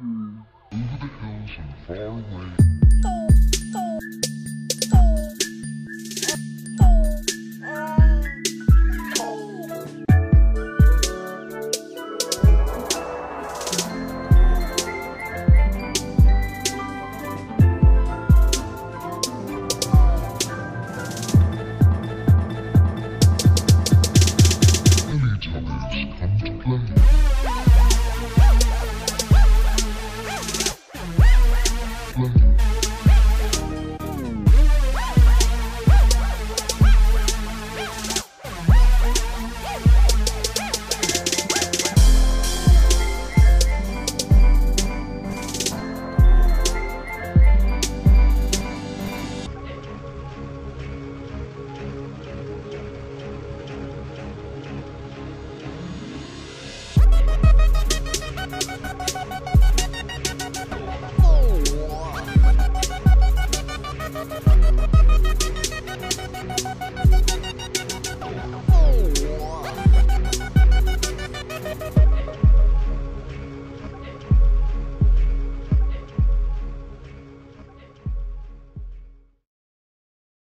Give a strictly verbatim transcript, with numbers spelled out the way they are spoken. Through the hills and far away.